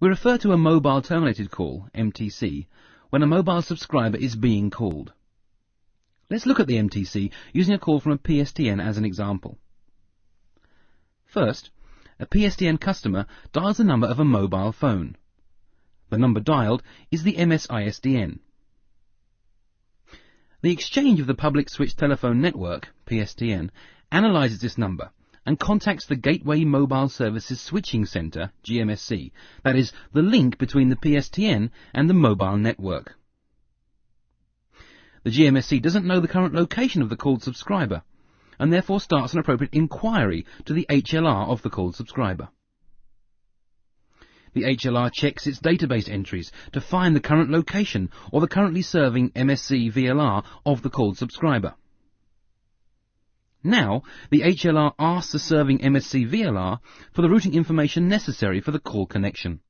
We refer to a mobile terminated call, MTC, when a mobile subscriber is being called. Let's look at the MTC using a call from a PSTN as an example. First, a PSTN customer dials the number of a mobile phone. The number dialed is the MSISDN. The exchange of the public switched telephone network, PSTN, analyzes this number and contacts the Gateway Mobile Services Switching Center, GMSC, that is, the link between the PSTN and the mobile network. The GMSC doesn't know the current location of the called subscriber, and therefore starts an appropriate inquiry to the HLR of the called subscriber. The HLR checks its database entries to find the current location or the currently serving MSC VLR of the called subscriber. Now, the HLR asks the serving MSC VLR for the routing information necessary for the call connection.